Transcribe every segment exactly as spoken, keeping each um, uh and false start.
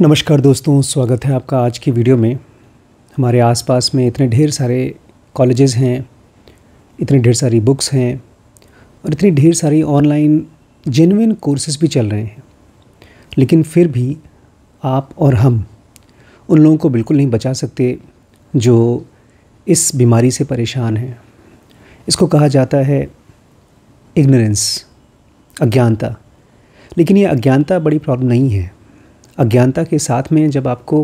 नमस्कार दोस्तों, स्वागत है आपका आज की वीडियो में। हमारे आसपास में इतने ढेर सारे कॉलेजेस हैं, इतने ढेर सारी बुक्स हैं और इतनी ढेर सारी ऑनलाइन जेन्युइन कोर्सेज भी चल रहे हैं, लेकिन फिर भी आप और हम उन लोगों को बिल्कुल नहीं बचा सकते जो इस बीमारी से परेशान हैं। इसको कहा जाता है इग्नोरेंस, अज्ञानता। लेकिन ये अज्ञानता बड़ी प्रॉब्लम नहीं है। अज्ञानता के साथ में जब आपको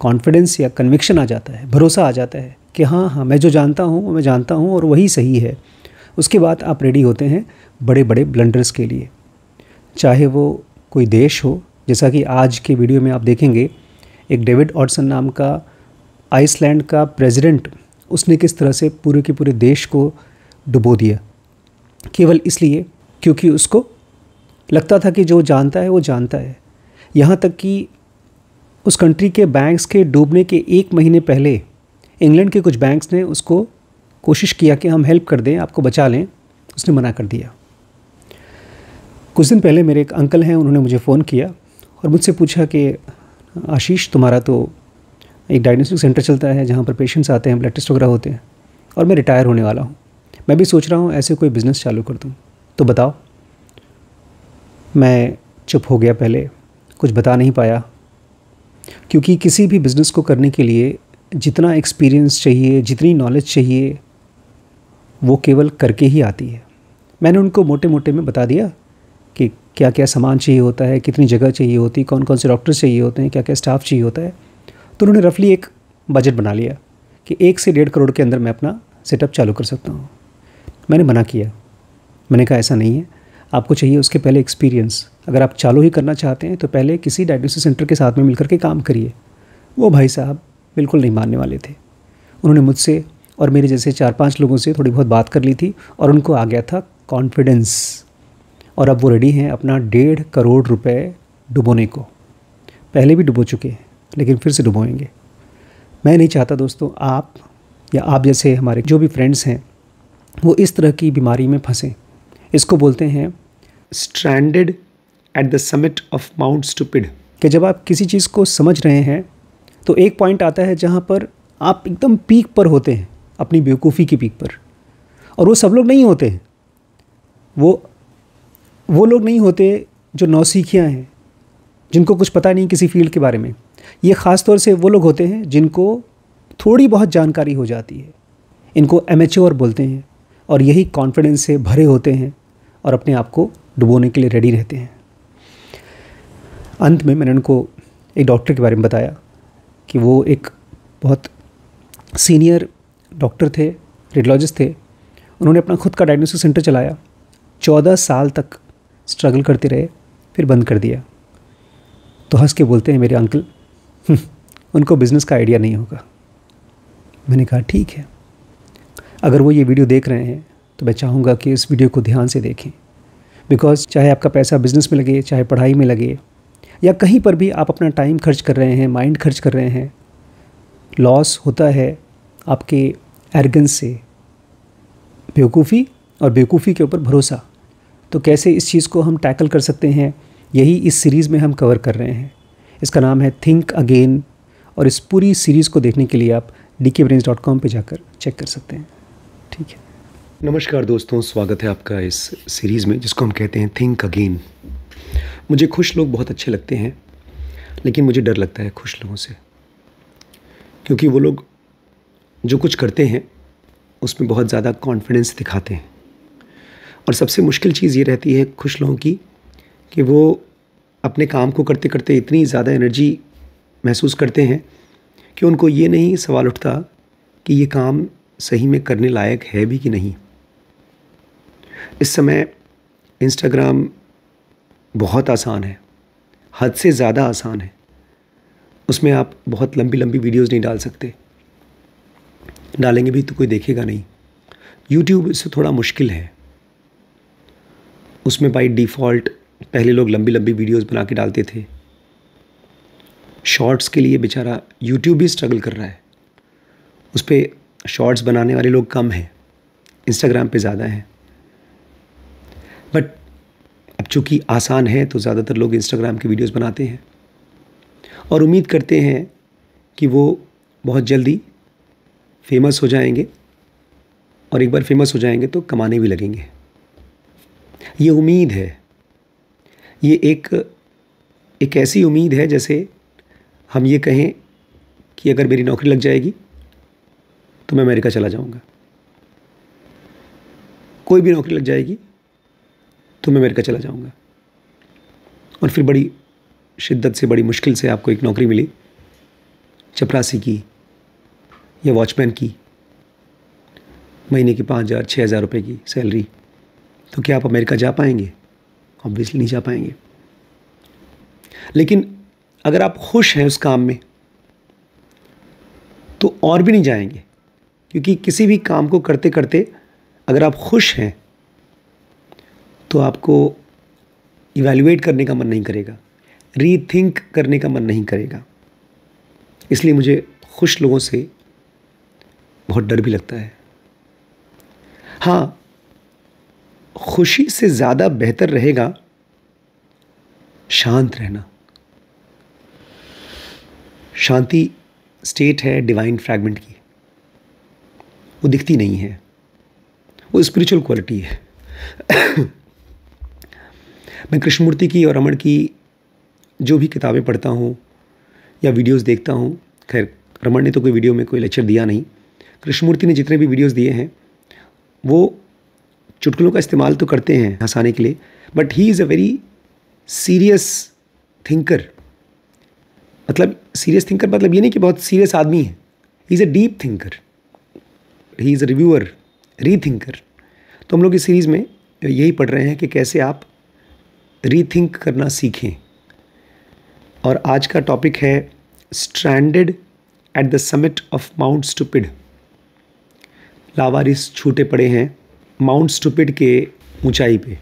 कॉन्फिडेंस या कन्विक्शन आ जाता है, भरोसा आ जाता है कि हाँ हाँ मैं जो जानता हूँ मैं जानता हूँ और वही सही है, उसके बाद आप रेडी होते हैं बड़े बड़े ब्लंडर्स के लिए। चाहे वो कोई देश हो, जैसा कि आज के वीडियो में आप देखेंगे एक डेविड ऑड्सन नाम का आइसलैंड का प्रेसिडेंट, उसने किस तरह से पूरे के पूरे देश को डुबो दिया, केवल इसलिए क्योंकि उसको लगता था कि जो जानता है वो जानता है। यहाँ तक कि उस कंट्री के बैंक्स के डूबने के एक महीने पहले इंग्लैंड के कुछ बैंक्स ने उसको कोशिश किया कि हम हेल्प कर दें, आपको बचा लें, उसने मना कर दिया। कुछ दिन पहले मेरे एक अंकल हैं, उन्होंने मुझे फ़ोन किया और मुझसे पूछा कि आशीष, तुम्हारा तो एक डायग्नोस्टिक सेंटर चलता है जहाँ पर पेशेंट्स आते हैं, ब्लड टेस्ट वगैरह होते हैं, और मैं रिटायर होने वाला हूँ, मैं भी सोच रहा हूँ ऐसे कोई बिज़नेस चालू कर दूँ, तो बताओ। मैं चुप हो गया, पहले कुछ बता नहीं पाया, क्योंकि किसी भी बिज़नेस को करने के लिए जितना एक्सपीरियंस चाहिए, जितनी नॉलेज चाहिए, वो केवल करके ही आती है। मैंने उनको मोटे मोटे में बता दिया कि क्या क्या सामान चाहिए होता है, कितनी जगह चाहिए होती है, कौन कौन से डॉक्टर चाहिए होते हैं, क्या क्या स्टाफ चाहिए होता है। तो उन्होंने रफली एक बजट बना लिया कि एक से डेढ़ करोड़ के अंदर मैं अपना सेटअप चालू कर सकता हूँ। मैंने मना किया, मैंने कहा ऐसा नहीं है, आपको चाहिए उसके पहले एक्सपीरियंस। अगर आप चालू ही करना चाहते हैं तो पहले किसी डायग्नोस्टिक सेंटर के साथ में मिलकर के काम करिए। वो भाई साहब बिल्कुल नहीं मानने वाले थे। उन्होंने मुझसे और मेरे जैसे चार पांच लोगों से थोड़ी बहुत बात कर ली थी और उनको आ गया था कॉन्फिडेंस, और अब वो रेडी हैं अपना डेढ़ करोड़ रुपए डुबोने को। पहले भी डुबो चुके हैं लेकिन फिर से डुबोएंगे। मैं नहीं चाहता दोस्तों आप या आप जैसे हमारे जो भी फ्रेंड्स हैं वो इस तरह की बीमारी में फंसें। इसको बोलते हैं stranded at the summit of mount stupid, कि जब आप किसी चीज़ को समझ रहे हैं तो एक पॉइंट आता है जहाँ पर आप एकदम पीक पर होते हैं, अपनी बेवकूफ़ी की पीक पर, और वो सब लोग नहीं होते हैं। वो वो लोग नहीं होते जो नौसिखियाँ हैं, जिनको कुछ पता नहीं किसी फील्ड के बारे में। ये ख़ास तौर से वो लोग होते हैं जिनको थोड़ी बहुत जानकारी हो जाती है, इनको एमेच्योर बोलते हैं, और यही कॉन्फिडेंस से भरे होते हैं और अपने आप को डुबोने के लिए रेडी रहते हैं। अंत में मैंने उनको एक डॉक्टर के बारे में बताया कि वो एक बहुत सीनियर डॉक्टर थे, रेडियोलॉजिस्ट थे। उन्होंने अपना खुद का डायग्नोस्टिक सेंटर चलाया, चौदह साल तक स्ट्रगल करते रहे, फिर बंद कर दिया। तो हंस के बोलते हैं मेरे अंकल, उनको बिज़नेस का आइडिया नहीं होगा। मैंने कहा ठीक है, अगर वो ये वीडियो देख रहे हैं तो मैं चाहूँगा कि इस वीडियो को ध्यान से देखें, बिकॉज़ चाहे आपका पैसा बिज़नेस में लगे, चाहे पढ़ाई में लगे, या कहीं पर भी आप अपना टाइम खर्च कर रहे हैं, माइंड खर्च कर रहे हैं, लॉस होता है आपके एरोगेंस से, बेवकूफ़ी और बेवकूफ़ी के ऊपर भरोसा। तो कैसे इस चीज़ को हम टैकल कर सकते हैं, यही इस सीरीज़ में हम कवर कर रहे हैं। इसका नाम है थिंक अगेन, और इस पूरी सीरीज़ को देखने के लिए आप डी के ब्रेन्स डॉट कॉम पर जाकर चेक कर सकते हैं। ठीक है, नमस्कार दोस्तों, स्वागत है आपका इस सीरीज़ में जिसको हम कहते हैं थिंक अगेन। मुझे खुश लोग बहुत अच्छे लगते हैं, लेकिन मुझे डर लगता है खुश लोगों से, क्योंकि वो लोग जो कुछ करते हैं उसमें बहुत ज़्यादा कॉन्फिडेंस दिखाते हैं। और सबसे मुश्किल चीज़ ये रहती है खुश लोगों की कि वो अपने काम को करते करते इतनी ज़्यादा एनर्जी महसूस करते हैं कि उनको ये नहीं सवाल उठता कि ये काम सही में करने लायक है भी कि नहीं। इस समय इंस्टाग्राम बहुत आसान है, हद से ज़्यादा आसान है। उसमें आप बहुत लंबी लंबी वीडियोस नहीं डाल सकते, डालेंगे भी तो कोई देखेगा नहीं। यूट्यूब इससे थोड़ा मुश्किल है, उसमें बाई डिफ़ॉल्ट पहले लोग लंबी लंबी वीडियोस बना के डालते थे। शॉर्ट्स के लिए बेचारा यूट्यूब भी स्ट्रगल कर रहा है, उस पर शॉर्ट्स बनाने वाले लोग कम हैं, इंस्टाग्राम पे ज़्यादा हैं। बट अब चूँकि आसान है तो ज़्यादातर लोग इंस्टाग्राम की वीडियोस बनाते हैं, और उम्मीद करते हैं कि वो बहुत जल्दी फेमस हो जाएंगे और एक बार फेमस हो जाएंगे तो कमाने भी लगेंगे। ये उम्मीद है, ये एक एक ऐसी उम्मीद है जैसे हम ये कहें कि अगर मेरी नौकरी लग जाएगी तो मैं अमेरिका चला जाऊंगा, कोई भी नौकरी लग जाएगी तो मैं अमेरिका चला जाऊंगा। और फिर बड़ी शिद्दत से, बड़ी मुश्किल से आपको एक नौकरी मिली, चपरासी की या वॉचमैन की, महीने की पाँच हज़ार छः हज़ार रुपये की सैलरी। तो क्या आप अमेरिका जा पाएंगे? ऑब्वियसली नहीं जा पाएंगे। लेकिन अगर आप खुश हैं उस काम में तो और भी नहीं जाएंगे, क्योंकि किसी भी काम को करते करते अगर आप खुश हैं तो आपको इवैल्यूएट करने का मन नहीं करेगा, रीथिंक करने का मन नहीं करेगा। इसलिए मुझे खुश लोगों से बहुत डर भी लगता है। हाँ, खुशी से ज़्यादा बेहतर रहेगा शांत रहना। शांति स्टेट है डिवाइन फ्रैगमेंट की, वो दिखती नहीं है, वो स्पिरिचुअल क्वालिटी है। मैं कृष्णमूर्ति की और अमर की जो भी किताबें पढ़ता हूँ या वीडियोस देखता हूँ, खैर रमण ने तो कोई वीडियो में कोई लेक्चर दिया नहीं, कृष्णमूर्ति ने जितने भी वीडियोस दिए हैं वो चुटकुलों का इस्तेमाल तो करते हैं हंसाने के लिए, but he is a very serious thinker. मतलब सीरियस थिंकर मतलब ये नहीं कि बहुत सीरियस आदमी है, he is a deep thinker, he is a reviewer, rethinker. तो हम लोग इस सीरीज़ में यही पढ़ रहे हैं कि कैसे आप रीथिंक करना सीखें। और आज का टॉपिक है stranded at the summit of mount stupid. लावारिस छूटे पड़े हैं माउंट स्टूपिड के ऊंचाई पे।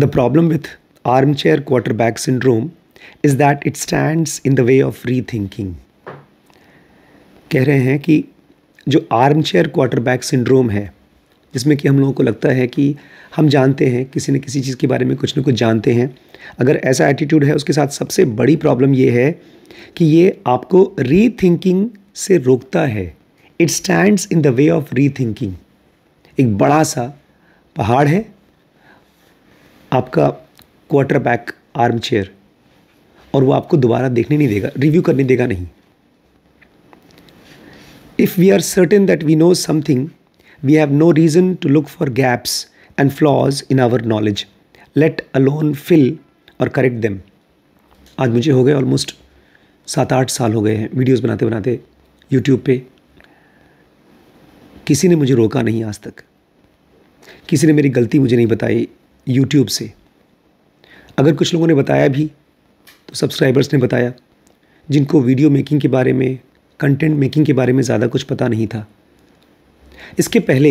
The problem with armchair quarterback syndrome is that it stands in the way of rethinking. कह रहे हैं कि जो आर्मचेयर क्वार्टरबैक सिंड्रोम है, जिसमें कि हम लोगों को लगता है कि हम जानते हैं, किसी न किसी चीज़ के बारे में कुछ न कुछ जानते हैं, अगर ऐसा एटीट्यूड है उसके साथ सबसे बड़ी प्रॉब्लम ये है कि ये आपको रीथिंकिंग से रोकता है। It stands in the way of rethinking. एक बड़ा सा पहाड़ है आपका क्वार्टरबैक आर्मचेयर, और वो आपको दोबारा देखने नहीं देगा, रिव्यू करने देगा नहीं। If we are certain that we know something, we have no reason to look for gaps and flaws in our knowledge, let alone fill or correct them. आज मुझे हो गए ऑलमोस्ट सात आठ साल हो गए हैं वीडियोस बनाते बनाते यूट्यूब पे। किसी ने मुझे रोका नहीं आज तक, किसी ने मेरी गलती मुझे नहीं बताई यूट्यूब से। अगर कुछ लोगों ने बताया भी तो सब्सक्राइबर्स ने बताया जिनको वीडियो मेकिंग के बारे में, कंटेंट मेकिंग के बारे में ज़्यादा कुछ पता नहीं था। इसके पहले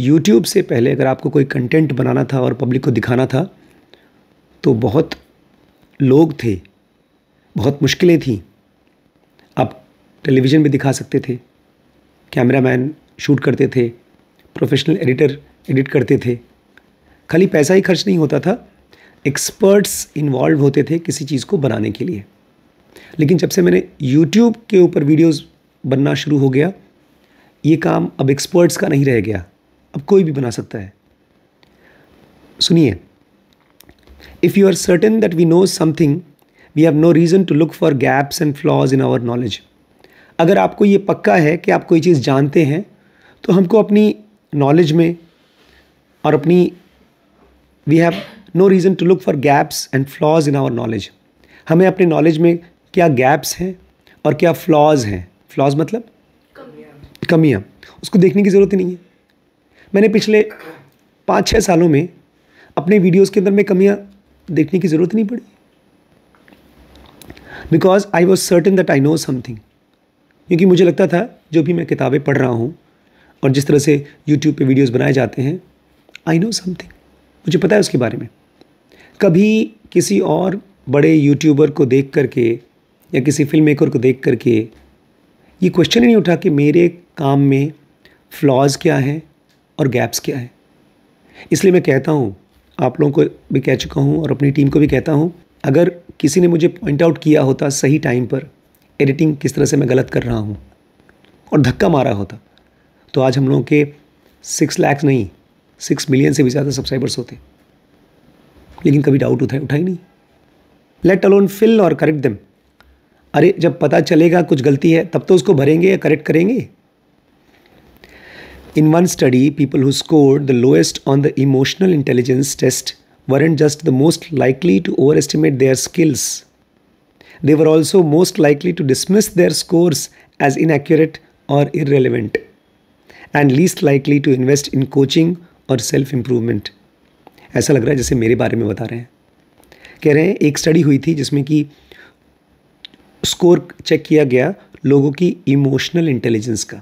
YouTube से पहले अगर आपको कोई कंटेंट बनाना था और पब्लिक को दिखाना था तो बहुत लोग थे, बहुत मुश्किलें थीं। आप टेलीविज़न पे दिखा सकते थे, कैमरामैन शूट करते थे, प्रोफेशनल एडिटर एडिट करते थे। खाली पैसा ही खर्च नहीं होता था, एक्सपर्ट्स इन्वॉल्व होते थे किसी चीज़ को बनाने के लिए। लेकिन जब से मैंने YouTube के ऊपर वीडियोज़ बनना शुरू हो गया, ये काम अब एक्सपर्ट्स का नहीं रह गया, अब कोई भी बना सकता है। सुनिए, if you are certain that we know something, we have no reason to look for gaps and flaws in our knowledge. अगर आपको ये पक्का है कि आप कोई चीज़ जानते हैं तो हमको अपनी नॉलेज में और अपनी, we have no reason to look for gaps and flaws in our knowledge. हमें अपने नॉलेज में क्या गैप्स हैं और क्या फ्लॉज हैं, फ्लॉज मतलब कमियाँ, उसको देखने की ज़रूरत ही नहीं है। मैंने पिछले पाँच छः सालों में अपने वीडियोस के अंदर में कमियाँ देखने की ज़रूरत नहीं पड़ी, because I was certain that I know something. क्योंकि मुझे लगता था जो भी मैं किताबें पढ़ रहा हूँ और जिस तरह से यूट्यूब पे वीडियोस बनाए जाते हैं, आई नो समथिंग, मुझे पता है उसके बारे में। कभी किसी और बड़े यूट्यूबर को देख करके या किसी फिल्म मेकर को देख करके ये क्वेश्चन ही नहीं उठा कि मेरे काम में फ्लॉज क्या हैं और गैप्स क्या हैं। इसलिए मैं कहता हूँ आप लोगों को भी कह चुका हूँ और अपनी टीम को भी कहता हूँ, अगर किसी ने मुझे पॉइंट आउट किया होता सही टाइम पर एडिटिंग किस तरह से मैं गलत कर रहा हूँ और धक्का मारा होता, तो आज हम लोगों के सिक्स लाख नहीं सिक्स मिलियन से भी ज़्यादा सब्सक्राइबर्स होते। लेकिन कभी डाउट उठाए उठाई नहीं, let alone fill or correct them. अरे जब पता चलेगा कुछ गलती है तब तो उसको भरेंगे या करेक्ट करेंगे। In one study, people who scored the lowest on the emotional intelligence test weren't just the most likely to overestimate their skills. They were also most likely to dismiss their scores as inaccurate or irrelevant, and least likely to invest in coaching or self-improvement. ऐसा लग रहा है जैसे मेरे बारे में बता रहे हैं। कह रहे हैं एक स्टडी हुई थी जिसमें कि स्कोर चेक किया गया लोगों की इमोशनल इंटेलिजेंस का,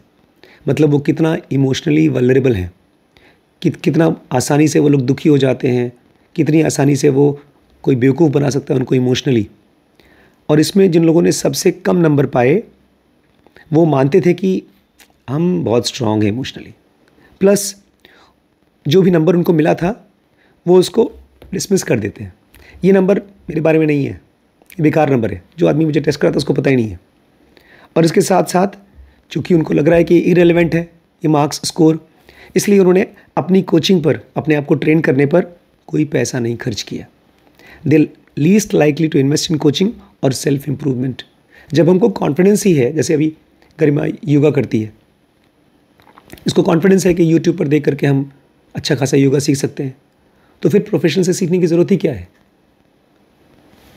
मतलब वो कितना इमोशनली वल्नरेबल हैं, कि कितना आसानी से वो लोग दुखी हो जाते हैं, कितनी आसानी से वो कोई बेवकूफ़ बना सकता है उनको इमोशनली। और इसमें जिन लोगों ने सबसे कम नंबर पाए वो मानते थे कि हम बहुत स्ट्रांग हैं इमोशनली, प्लस जो भी नंबर उनको मिला था वो उसको डिसमिस कर देते हैं। ये नंबर मेरे बारे में नहीं है, बेकार नंबर है, जो आदमी मुझे टेस्ट करा था उसको पता ही नहीं है। और इसके साथ साथ चूँकि उनको लग रहा है कि इरेलीवेंट है ये मार्क्स स्कोर, इसलिए उन्होंने अपनी कोचिंग पर, अपने आप को ट्रेन करने पर कोई पैसा नहीं खर्च किया। The least likely to invest in coaching और सेल्फ इम्प्रूवमेंट। जब हमको कॉन्फिडेंस ही है, जैसे अभी गरिमा योगा करती है, इसको कॉन्फिडेंस है कि यूट्यूब पर देख करके हम अच्छा खासा योगा सीख सकते हैं, तो फिर प्रोफेशन से सीखने की ज़रूरत ही क्या है।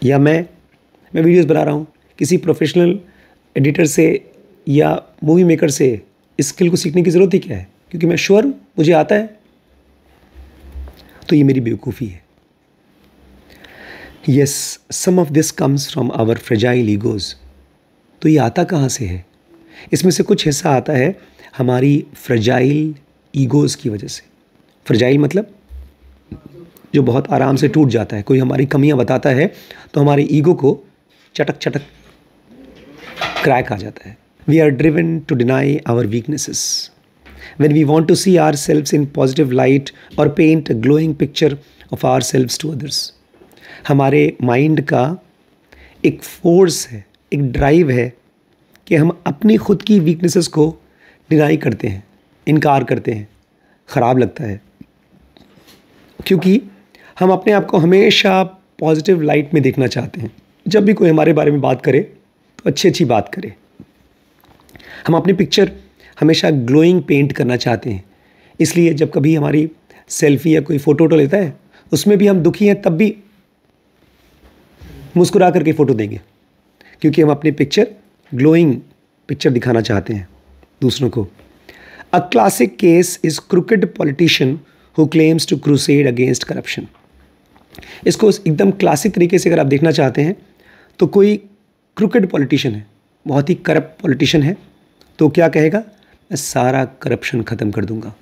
या मैं मैं वीडियोज़ बना रहा हूँ, किसी प्रोफेशनल एडिटर से या मूवी मेकर से इस स्किल को सीखने की ज़रूरत ही क्या है, क्योंकि मैं श्योर हूँ मुझे आता है। तो ये मेरी बेवकूफ़ी है। Yes, some of this comes from our fragile egos. तो ये आता कहाँ से है? इसमें से कुछ हिस्सा आता है हमारी फ्रेजाइल ईगोज़ की वजह से। फ्रेजाइल मतलब जो बहुत आराम से टूट जाता है। कोई हमारी कमियाँ बताता है तो हमारे ईगो को चटक चटक क्रैक आ जाता है। We are driven to deny our weaknesses. When we want to see ourselves in positive light or paint a glowing picture of ourselves to others. हमारे mind का एक force है, एक drive है कि हम अपनी खुद की weaknesses को deny करते हैं, इनकार करते हैं, ख़राब लगता है, क्योंकि हम अपने आप को हमेशा positive light में देखना चाहते हैं। जब भी कोई हमारे बारे में बात करे तो अच्छी अच्छी बात करे। हम अपनी पिक्चर हमेशा ग्लोइंग पेंट करना चाहते हैं, इसलिए जब कभी हमारी सेल्फी या कोई फ़ोटो वोटो लेता है उसमें भी हम दुखी हैं तब भी मुस्कुरा करके फ़ोटो देंगे, क्योंकि हम अपनी पिक्चर ग्लोइंग पिक्चर दिखाना चाहते हैं दूसरों को। A classic case is cricket politician who claims to crusade against corruption. इसको एकदम क्लासिक तरीके से अगर आप देखना चाहते हैं तो कोई क्रिकेट पॉलिटिशियन है, बहुत ही करप्ट पॉलिटिशियन है, तो क्या कहेगा? मैं सारा करप्शन ख़त्म कर दूंगा।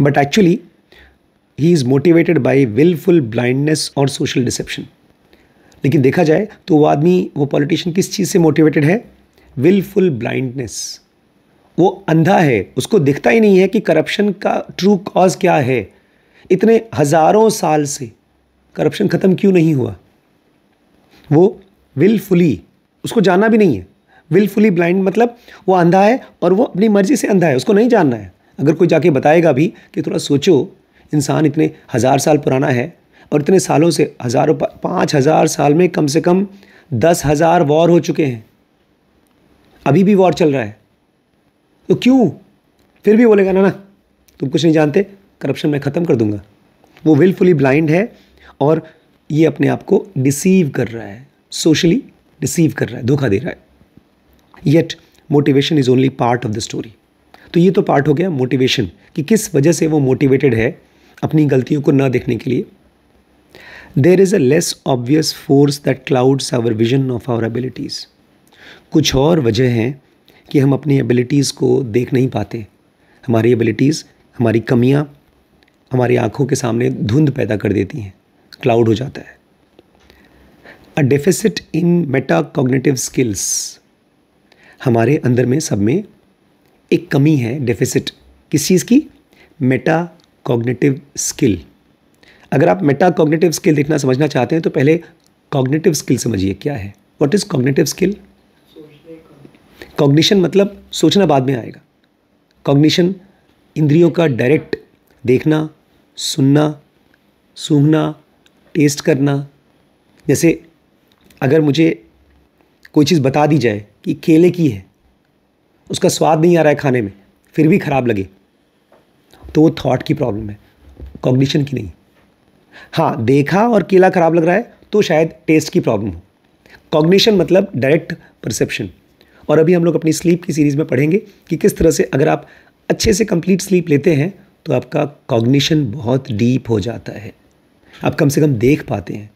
But actually he is motivated by wilful blindness और सोशल डिसेप्शन। लेकिन देखा जाए तो वो आदमी, वो पॉलिटिशियन किस चीज़ से मोटिवेटेड है? Wilful blindness. वो अंधा है, उसको दिखता ही नहीं है कि करप्शन का ट्रू कॉज क्या है। इतने हज़ारों साल से करप्शन ख़त्म क्यों नहीं हुआ? वो विलफुली, उसको जाना भी नहीं है। विलफुली ब्लाइंड मतलब वो अंधा है और वो अपनी मर्जी से अंधा है, उसको नहीं जानना है। अगर कोई जाके बताएगा भी कि थोड़ा सोचो, इंसान इतने हज़ार साल पुराना है और इतने सालों से, हज़ारों, पाँच हज़ार साल में कम से कम दस हज़ार वॉर हो चुके हैं, अभी भी वॉर चल रहा है, तो क्यों? फिर भी बोलेगा ना ना तुम कुछ नहीं जानते, करप्शन मैं ख़त्म कर दूँगा। वो विलफुली ब्लाइंड है और ये अपने आप को डिसीव कर रहा है, सोशली डिसीव कर रहा है, धोखा दे रहा है। Yet motivation is only part of the story. तो ये तो पार्ट हो गया मोटिवेशन, कि किस वजह से वो मोटिवेटेड है अपनी गलतियों को ना देखने के लिए। There is a less obvious force that clouds our vision of our abilities. कुछ और वजह हैं कि हम अपनी एबिलिटीज़ को देख नहीं पाते। हमारी एबिलिटीज़, हमारी कमियाँ हमारी आँखों के सामने धुंध पैदा कर देती हैं, क्लाउड हो जाता है। A deficit in meta cognitive skills. हमारे अंदर में, सब में एक कमी है, डेफिसिट किस चीज़ की? Meta cognitive skill. अगर आप मेटा कॉग्निटिव स्किल देखना समझना चाहते हैं तो पहले कॉग्निटिव स्किल समझिए क्या है। What is cognitive skill? Cognition मतलब सोचना बाद में आएगा। कॉग्निशन इंद्रियों का डायरेक्ट देखना, सुनना, सूंघना, टेस्ट करना। जैसे अगर मुझे कोई चीज़ बता दी जाए कि केले की है, उसका स्वाद नहीं आ रहा है खाने में, फिर भी ख़राब लगे, तो वो थॉट की प्रॉब्लम है, कॉग्निशन की नहीं। हाँ, देखा और केला ख़राब लग रहा है तो शायद टेस्ट की प्रॉब्लम हो। कॉग्निशन मतलब डायरेक्ट परसेप्शन। और अभी हम लोग अपनी स्लीप की सीरीज़ में पढ़ेंगे कि किस तरह से अगर आप अच्छे से कंप्लीट स्लीप लेते हैं तो आपका कॉग्निशन बहुत डीप हो जाता है, आप कम से कम देख पाते हैं।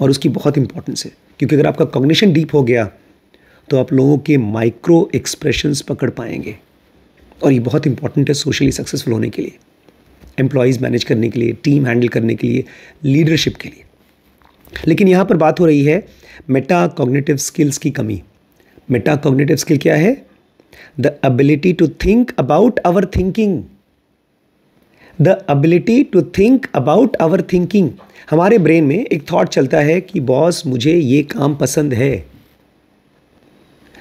और उसकी बहुत इंपॉर्टेंस है, क्योंकि अगर आपका कॉग्निशन डीप हो गया तो आप लोगों के माइक्रो एक्सप्रेशंस पकड़ पाएंगे। और ये बहुत इंपॉर्टेंट है सोशली सक्सेसफुल होने के लिए, एम्प्लॉयज़ मैनेज करने के लिए, टीम हैंडल करने के लिए, लीडरशिप के लिए। लेकिन यहाँ पर बात हो रही है मेटा कॉग्निटिव स्किल्स की कमी। मेटा कॉग्निटिव स्किल क्या है? The ability to think about our thinking. The ability to think about our thinking. हमारे ब्रेन में एक थॉट चलता है कि बॉस मुझे ये काम पसंद है,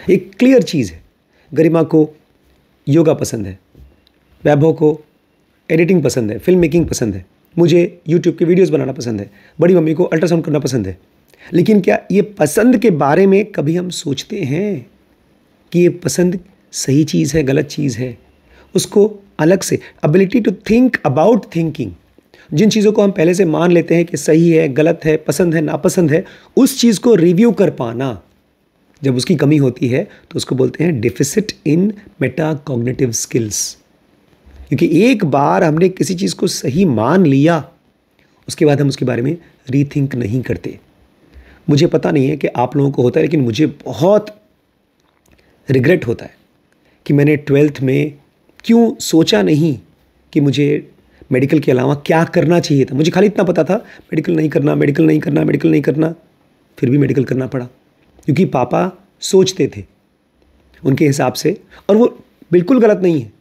एक क्लियर चीज़ है। गरिमा को योगा पसंद है, वैभव को एडिटिंग पसंद है, फिल्म मेकिंग पसंद है, मुझे यूट्यूब की वीडियोस बनाना पसंद है, बड़ी मम्मी को अल्ट्रासाउंड करना पसंद है। लेकिन क्या ये पसंद के बारे में कभी हम सोचते हैं कि ये पसंद सही चीज़ है, गलत चीज़ है? उसको अलग से ability to think about thinking. जिन चीज़ों को हम पहले से मान लेते हैं कि सही है, गलत है, पसंद है, नापसंद है, उस चीज़ को रिव्यू कर पाना, जब उसकी कमी होती है तो उसको बोलते हैं deficit in meta cognitive skills. क्योंकि एक बार हमने किसी चीज़ को सही मान लिया, उसके बाद हम उसके बारे में रीथिंक नहीं करते। मुझे पता नहीं है कि आप लोगों को होता है, लेकिन मुझे बहुत रिग्रेट होता है कि मैंने ट्वेल्थ में क्यों सोचा नहीं कि मुझे मेडिकल के अलावा क्या करना चाहिए था। मुझे खाली इतना पता था मेडिकल नहीं करना, मेडिकल नहीं करना, मेडिकल नहीं करना, फिर भी मेडिकल करना पड़ा क्योंकि पापा सोचते थे उनके हिसाब से, और वो बिल्कुल गलत नहीं है।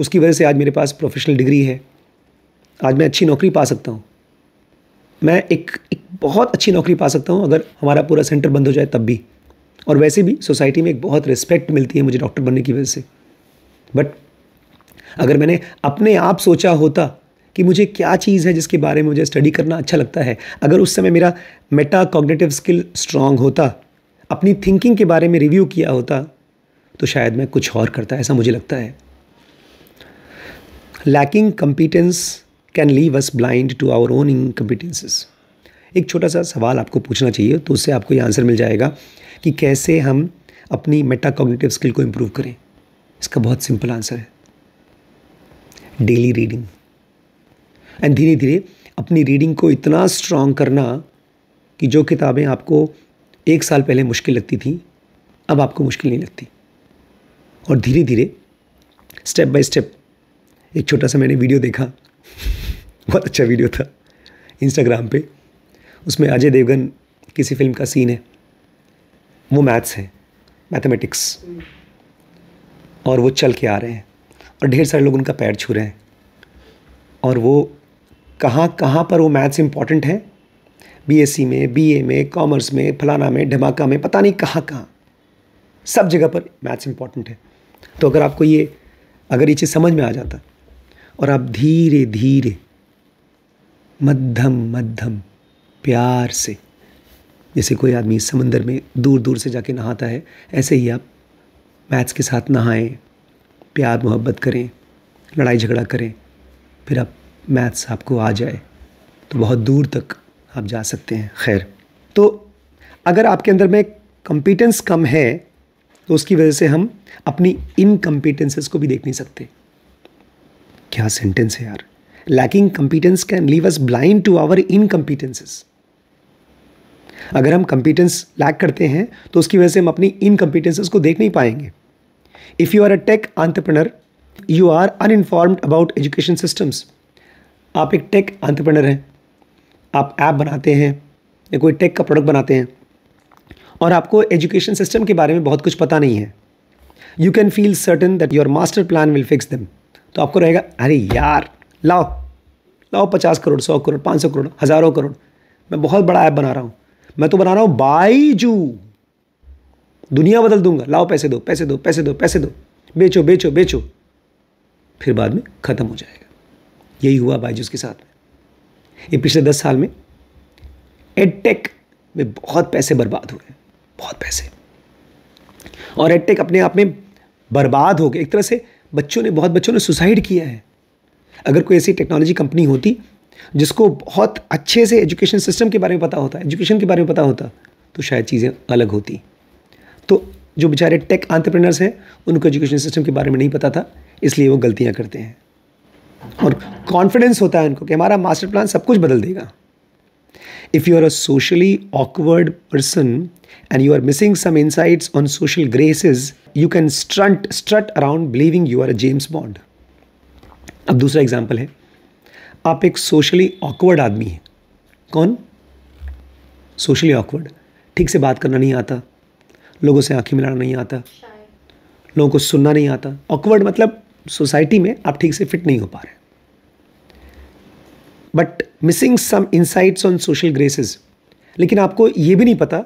उसकी वजह से आज मेरे पास प्रोफेशनल डिग्री है, आज मैं अच्छी नौकरी पा सकता हूँ, मैं एक एक बहुत अच्छी नौकरी पा सकता हूँ अगर हमारा पूरा सेंटर बंद हो जाए तब भी। और वैसे भी सोसाइटी में एक बहुत रिस्पेक्ट मिलती है मुझे डॉक्टर बनने की वजह से। बट अगर मैंने अपने आप सोचा होता कि मुझे क्या चीज़ है जिसके बारे में मुझे स्टडी करना अच्छा लगता है, अगर उस समय मेरा मेटा कॉग्निटिव स्किल स्ट्रांग होता, अपनी थिंकिंग के बारे में रिव्यू किया होता, तो शायद मैं कुछ और करता, ऐसा मुझे लगता है। Lacking competence can leave us blind to our own incompetences. एक छोटा सा सवाल आपको पूछना चाहिए तो उससे आपको ये आंसर मिल जाएगा कि कैसे हम अपनी मेटा कॉग्निटिव स्किल को इम्प्रूव करें। इसका बहुत सिंपल आंसर है डेली रीडिंग। एंड धीरे धीरे अपनी रीडिंग को इतना स्ट्रांग करना कि जो किताबें आपको एक साल पहले मुश्किल लगती थी, अब आपको मुश्किल नहीं लगती। और धीरे धीरे स्टेप बाय स्टेप। एक छोटा सा मैंने वीडियो देखा, बहुत अच्छा वीडियो था इंस्टाग्राम पे। उसमें अजय देवगन किसी फिल्म का सीन है, वो मैथ्स है, मैथमेटिक्स, और वो चल के आ रहे हैं और ढेर सारे लोग उनका पैर छू रहे हैं। और वो कहाँ कहाँ पर वो मैथ्स इम्पॉर्टेंट है, बीएससी में, बीए में, कॉमर्स में, फलाना में, धमाका में, पता नहीं कहाँ कहाँ, सब जगह पर मैथ्स इम्पॉर्टेंट है। तो अगर आपको ये अगर ये चीज़ समझ में आ जाता और आप धीरे धीरे मध्यम मध्यम प्यार से, जैसे कोई आदमी समंदर में दूर दूर से जाके नहाता है, ऐसे ही आप मैथ्स के साथ नहाएं, प्यार मोहब्बत करें, लड़ाई झगड़ा करें, फिर आप मैथ्स आपको आ जाए तो बहुत दूर तक आप जा सकते हैं। खैर, तो अगर आपके अंदर में कॉम्पिटेंस कम है तो उसकी वजह से हम अपनी इनकॉम्पिटेंसेस को भी देख नहीं सकते। क्या सेंटेंस है यार! Lacking competence can leave us blind to our incompetences. अगर हम कॉम्पिटेंस लैक करते हैं तो उसकी वजह से हम अपनी इनकॉम्पिटेंसेस को देख नहीं पाएंगे। If you are a tech entrepreneur, you are uninformed about education systems. आप एक टेक एंटरप्रेन्योर हैं, आप ऐप बनाते हैं या कोई टेक का प्रोडक्ट बनाते हैं और आपको एजुकेशन सिस्टम के बारे में बहुत कुछ पता नहीं है। You can feel certain that your master plan will fix them. तो आपको रहेगा, अरे यार लाओ लाओ पचास करोड़, सौ करोड़, पाँच सौ करोड़, हज़ारों करोड़, मैं बहुत बड़ा ऐप बना रहा हूँ। मैं तो बना रहा हूँ बायजू, दुनिया बदल दूंगा, लाओ पैसे दो, पैसे दो, पैसे दो, पैसे दो, बेचो बेचो बेचो, फिर बाद में ख़त्म हो जाएगा। यही हुआ बायजूस के साथ में। ये पिछले दस साल में एडटेक में बहुत पैसे बर्बाद हुए हैं, बहुत पैसे। और एडटेक अपने आप में बर्बाद हो गए, एक तरह से बच्चों ने, बहुत बच्चों ने सुसाइड किया है। अगर कोई ऐसी टेक्नोलॉजी कंपनी होती जिसको बहुत अच्छे से एजुकेशन सिस्टम के बारे में पता होता, एजुकेशन के बारे में पता होता, तो शायद चीज़ें अलग होती। तो जो बेचारे टेक एंटरप्रेन्योर्स हैं उनको एजुकेशन सिस्टम के बारे में नहीं पता था, इसलिए वो गलतियाँ करते हैं। और कॉन्फिडेंस होता है उनको कि हमारा मास्टर प्लान सब कुछ बदल देगा। If you are a socially awkward person and you are missing some insights on social graces, you can strut strut around believing you are a James Bond. अब दूसरा एग्जाम्पल है, आप एक सोशली ऑकवर्ड आदमी हैं। कौन? सोशली ऑकवर्ड, ठीक से बात करना नहीं आता, लोगों से आंखें मिलाना नहीं आता, लोगों को सुनना नहीं आता। ऑकवर्ड मतलब सोसाइटी में आप ठीक से फिट नहीं हो पा रहे। But missing some insights on social graces, लेकिन आपको ये भी नहीं पता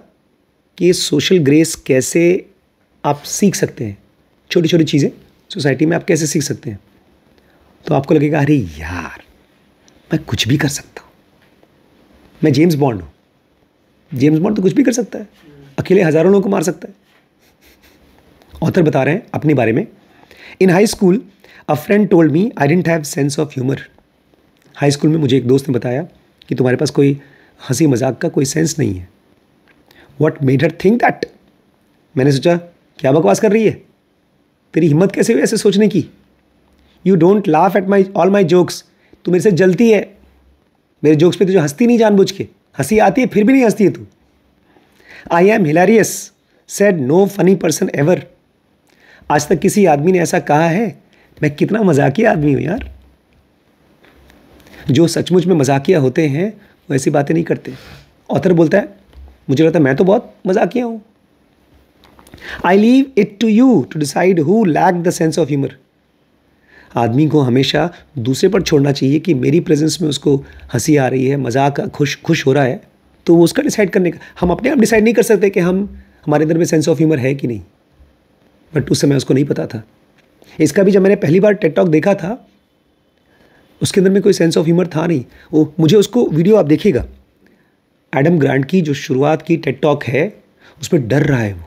कि ये सोशल ग्रेस कैसे आप सीख सकते हैं, छोटी छोटी चीज़ें सोसाइटी में आप कैसे सीख सकते हैं। तो आपको लगेगा अरे यार मैं कुछ भी कर सकता हूँ, मैं जेम्स बॉन्ड हूँ। जेम्स बॉन्ड तो कुछ भी कर सकता है, अकेले हज़ारों लोगों को मार सकता है। ऑथर बता रहे हैं अपने बारे में, in high school a friend told me I didn't have sense of humour. High school में मुझे एक दोस्त ने बताया कि तुम्हारे पास कोई हंसी मजाक का कोई सेंस नहीं है। What made her think that? मैंने सोचा क्या बकवास कर रही है, तेरी हिम्मत कैसे हुई ऐसे सोचने की। You don't laugh at my all my jokes, तू मेरे से जलती है, मेरे जोक्स पे तुझे हंसती नहीं जानबूझ के, हंसी आती है फिर भी नहीं हंसती है तू। I am hilarious said no funny person ever. आज तक किसी आदमी ने ऐसा कहा है? मैं कितना मजाकिया आदमी हूँ यार। जो सचमुच में मजाकिया होते हैं वो ऐसी बातें नहीं करते। ऑथर बोलता है मुझे लगता है मैं तो बहुत मजाकिया हूँ। I leave it to you to decide who lack the sense of humour. आदमी को हमेशा दूसरे पर छोड़ना चाहिए कि मेरी प्रेजेंस में उसको हंसी आ रही है, मजाक खुश खुश हो रहा है, तो वो उसका डिसाइड करने का। हम अपने आप डिसाइड नहीं कर सकते कि हम, हमारे अंदर में सेंस ऑफ ह्यूमर है कि नहीं, बट उस समय उसको नहीं पता था। इसका भी जब मैंने पहली बार टेड टॉक देखा था, उसके अंदर में कोई सेंस ऑफ ह्यूमर था नहीं। वो मुझे उसको वीडियो आप देखिएगा, एडम ग्रांट की जो शुरुआत की टेड टॉक है उसमें डर रहा है, वो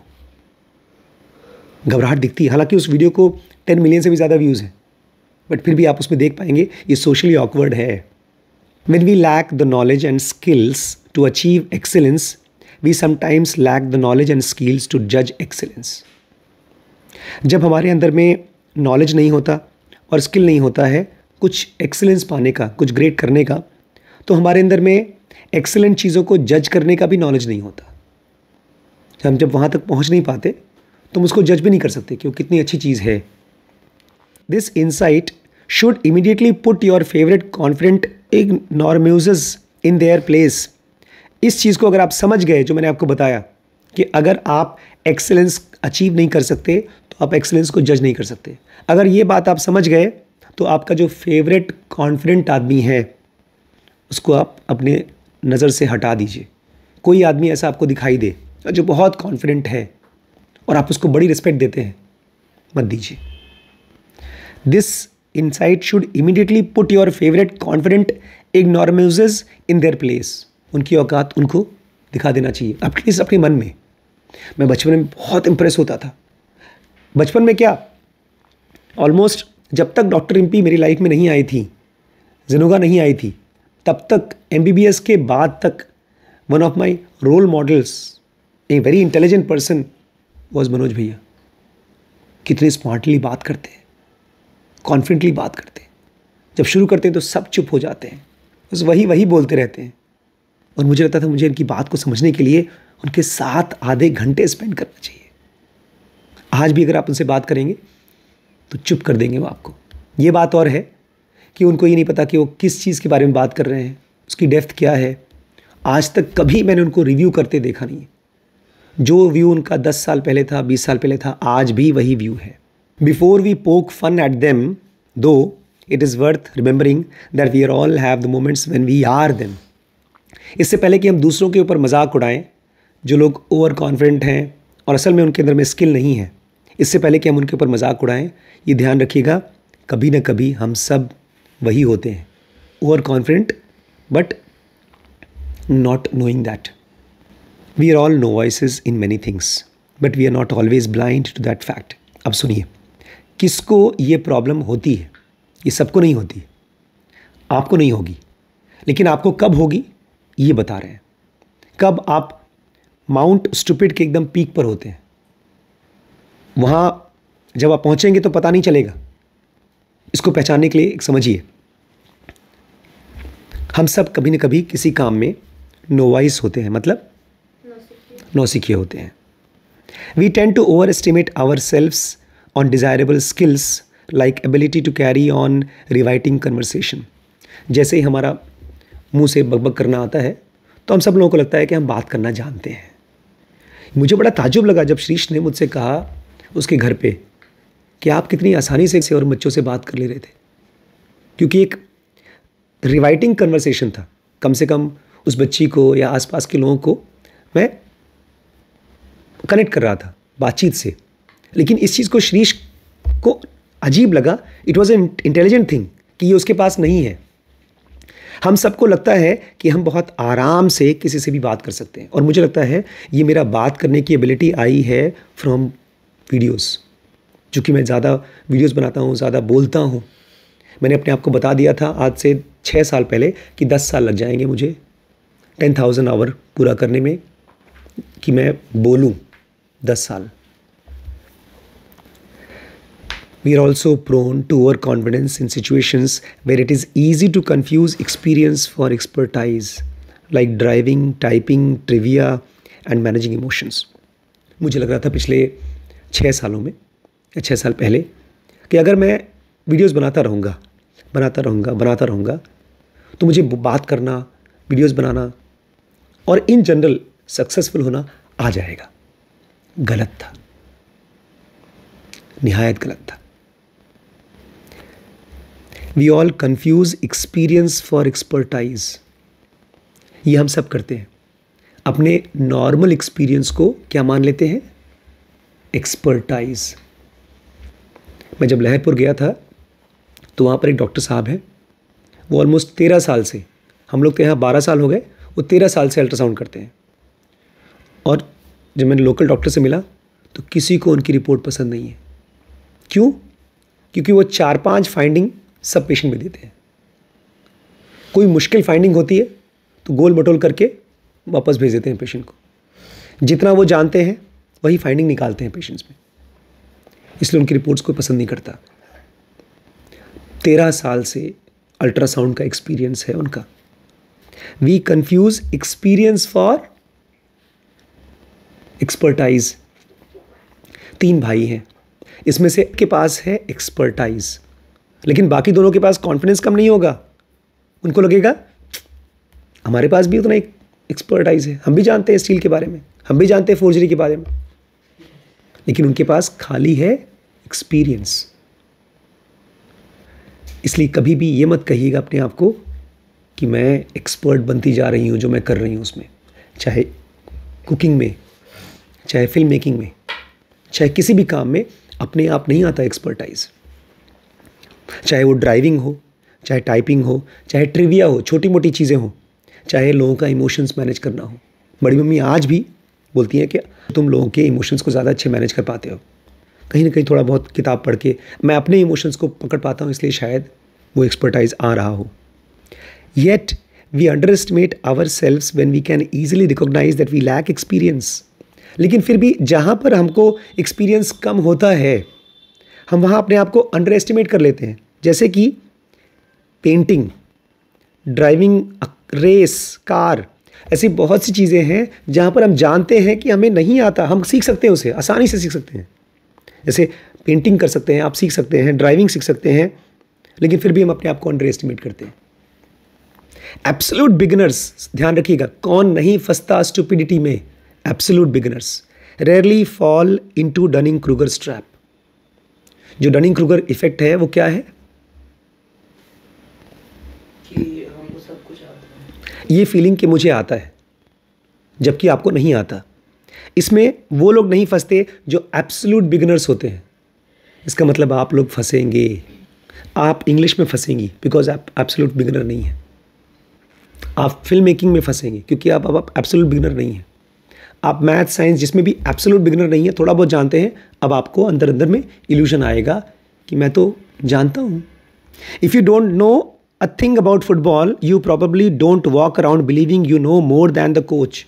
घबराहट दिखती है। हालांकि उस वीडियो को टेन मिलियन से भी ज़्यादा व्यूज़ हैं, बट फिर भी आप उसमें देख पाएंगे ये सोशली ऑकवर्ड है। When we lack the knowledge and skills to achieve excellence, we sometimes lack the knowledge and skills to judge excellence. जब हमारे अंदर में knowledge नहीं होता और skill नहीं होता है कुछ excellence पाने का, कुछ great करने का, तो हमारे अंदर में excellent चीज़ों को judge करने का भी knowledge नहीं होता। हम जब वहाँ तक पहुँच नहीं पाते तो हम उसको judge भी नहीं कर सकते कि वो कितनी अच्छी चीज़ है। This insight should immediately put your favorite confident ignoramuses in their place. इस चीज़ को अगर आप समझ गए, जो मैंने आपको बताया कि अगर आप एक्सेलेंस अचीव नहीं कर सकते तो आप एक्सेलेंस को जज नहीं कर सकते, अगर ये बात आप समझ गए तो आपका जो फेवरेट कॉन्फिडेंट आदमी है उसको आप अपने नज़र से हटा दीजिए। कोई आदमी ऐसा आपको दिखाई दे जो बहुत कॉन्फिडेंट है और आप उसको बड़ी रिस्पेक्ट देते हैं, मत दीजिए। This Insight should immediately put your favorite confident ignoramuses in their place. उनकी औकात उनको दिखा देना चाहिए, एटलीस्ट अपने मन में। मैं बचपन में बहुत इंप्रेस होता था, बचपन में क्या ऑलमोस्ट, जब तक डॉक्टर एम पी मेरी लाइफ में नहीं आई थी, जिनोगा नहीं आई थी, तब तक एम बी बी एस के बाद तक one of my role models, a very intelligent person, was Manoj भैया। कितने स्मार्टली बात करते हैं, कॉन्फिडेंटली बात करते हैं, जब शुरू करते हैं तो सब चुप हो जाते हैं, बस वही वही बोलते रहते हैं। और मुझे लगता था मुझे इनकी बात को समझने के लिए उनके साथ आधे घंटे स्पेंड करना चाहिए। आज भी अगर आप उनसे बात करेंगे तो चुप कर देंगे वो आपको। ये बात और है कि उनको ये नहीं पता कि वो किस चीज़ के बारे में बात कर रहे हैं, उसकी डेप्थ क्या है। आज तक कभी मैंने उनको रिव्यू करते देखा नहीं है। जो व्यू उनका दस साल पहले था, बीस साल पहले था, आज भी वही व्यू है। Before we poke fun at them, though, it is worth remembering that we all have the moments when we are them. इससे पहले कि हम दूसरों के ऊपर मजाक उड़ाएं, जो लोग ओवर कॉन्फिडेंट हैं और असल में उनके अंदर में स्किल नहीं है, इससे पहले कि हम उनके ऊपर मजाक उड़ाएं, ये ध्यान रखिएगा कभी ना कभी हम सब वही होते हैं, over confident but not knowing that. We are all novices in many things but we are not always blind to that fact. अब सुनिए, किसको ये प्रॉब्लम होती है? ये सबको नहीं होती, आपको नहीं होगी, लेकिन आपको कब होगी ये बता रहे हैं. कब आप माउंट स्टूपिड के एकदम पीक पर होते हैं, वहाँ जब आप पहुँचेंगे तो पता नहीं चलेगा. इसको पहचानने के लिए एक समझिए, हम सब कभी न कभी किसी काम में नोवाइस होते हैं, मतलब नौसिखिए होते हैं. We tend to over estimate ourselves on desirable skills like ability to carry on rewriting conversation. जैसे ही हमारा मुंह से बकबक करना आता है तो हम सब लोगों को लगता है कि हम बात करना जानते हैं. मुझे बड़ा ताज्जुब लगा जब श्रीश ने मुझसे कहा उसके घर पे कि आप कितनी आसानी से और बच्चों से बात कर ले रहे थे, क्योंकि एक रिवाइटिंग कन्वर्सेशन था. कम से कम उस बच्ची को या आसपास के लोगों को मैं कनेक्ट कर रहा था बातचीत से. लेकिन इस चीज़ को श्रीश को अजीब लगा. It was an intelligent thing कि ये उसके पास नहीं है. हम सबको लगता है कि हम बहुत आराम से किसी से भी बात कर सकते हैं, और मुझे लगता है ये मेरा बात करने की एबिलिटी आई है फ्रॉम वीडियोस, जो कि मैं ज़्यादा वीडियोस बनाता हूँ, ज़्यादा बोलता हूँ. मैंने अपने आप को बता दिया था आज से छः साल पहले कि दस साल लग जाएंगे मुझे टेन थाउजेंड आवर पूरा करने में, कि मैं बोलूँ दस साल. We are also prone to overconfidence in situations where it is easy to confuse experience for expertise, like driving, typing, trivia, and managing emotions. मुझे लग रहा था पिछले छः सालों में या छः साल पहले कि अगर मैं वीडियोस बनाता रहूँगा, बनाता रहूँगा, बनाता रहूँगा, तो मुझे बात करना, वीडियोस बनाना और इन जनरल सक्सेसफुल होना आ जाएगा. गलत था, निहायत गलत था. We all confuse experience for expertise. ये हम सब करते हैं. अपने normal experience को क्या मान लेते हैं? Expertise. मैं जब लहरपुर गया था तो वहाँ पर एक डॉक्टर साहब हैं, वो ऑलमोस्ट तेरह साल से, हम लोग के यहाँ बारह साल हो गए, वो तेरह साल से अल्ट्रासाउंड करते हैं. और जब मैंने लोकल डॉक्टर से मिला तो किसी को उनकी रिपोर्ट पसंद नहीं है. क्यों? क्योंकि वो चार पांच फाइंडिंग सब पेशेंट में देते हैं. कोई मुश्किल फाइंडिंग होती है तो गोल बटोल करके वापस भेज देते हैं पेशेंट को. जितना वो जानते हैं वही फाइंडिंग निकालते हैं पेशेंट्स में, इसलिए उनकी रिपोर्ट्स को पसंद नहीं करता. तेरह साल से अल्ट्रासाउंड का एक्सपीरियंस है उनका. We confuse experience for expertise. तीन भाई हैं, इसमें से के पास है एक्सपर्टाइज, लेकिन बाकी दोनों के पास कॉन्फिडेंस कम नहीं होगा. उनको लगेगा हमारे पास भी उतना एक एक्सपर्टाइज है, हम भी जानते हैं स्टील के बारे में, हम भी जानते हैं फोर्जरी के बारे में, लेकिन उनके पास खाली है एक्सपीरियंस. इसलिए कभी भी ये मत कहिएगा अपने आप को कि मैं एक्सपर्ट बनती जा रही हूँ जो मैं कर रही हूँ उसमें, चाहे कुकिंग में, चाहे फिल्म मेकिंग में, चाहे किसी भी काम में अपने आप नहीं आता एक्सपर्टाइज. चाहे वो ड्राइविंग हो, चाहे टाइपिंग हो, चाहे ट्रिविया हो, छोटी मोटी चीज़ें हों, चाहे लोगों का इमोशंस मैनेज करना हो. बड़ी मम्मी आज भी बोलती हैं कि तुम लोगों के इमोशंस को ज़्यादा अच्छे मैनेज कर पाते हो. कहीं ना कहीं थोड़ा बहुत किताब पढ़ के मैं अपने इमोशंस को पकड़ पाता हूँ, इसलिए शायद वो एक्सपर्टाइज आ रहा हो. Yet we under estimate ourselves when we can easily recognise that we lack experience. लेकिन फिर भी जहाँ पर हमको एक्सपीरियंस कम होता है हम वहाँ अपने आप को अंडर एस्टिमेट कर लेते हैं. जैसे कि पेंटिंग, ड्राइविंग, रेस, कार, ऐसी बहुत सी चीज़ें हैं जहाँ पर हम जानते हैं कि हमें नहीं आता, हम सीख सकते हैं, उसे आसानी से सीख सकते हैं. जैसे पेंटिंग कर सकते हैं आप, सीख सकते हैं, ड्राइविंग सीख सकते हैं, लेकिन फिर भी हम अपने आप को अंडर एस्टिमेट करते हैं. एब्सोल्यूट बिगिनर्स, ध्यान रखिएगा, कौन नहीं फंसता स्टूपिडिटी में? Absolute beginners rarely fall into Dunning Kruger trap. जो डनिंग क्रूगर इफेक्ट है वो क्या है? ये फीलिंग कि मुझे आता है, जबकि आपको नहीं आता। इसमें वो लोग नहीं फंसते जो एब्सोल्यूट बिगिनर्स होते हैं। इसका मतलब आप लोग फंसेंगे, आप इंग्लिश में फंसेंगी बिकॉज आप एब्सोल्यूट बिगिनर नहीं हैं। आप फिल्म मेकिंग में फंसेंगे क्योंकि आप अब एब्सोल्यूट बिगिनर नहीं हैं। आप मैथ साइंस जिसमें भी एब्सोल्यूट बिगिनर नहीं है, थोड़ा बहुत जानते हैं, अब आपको अंदर अंदर में इल्यूजन आएगा कि मैं तो जानता हूँ। If you don't know a thing about football, you probably don't walk around believing you know more than the coach.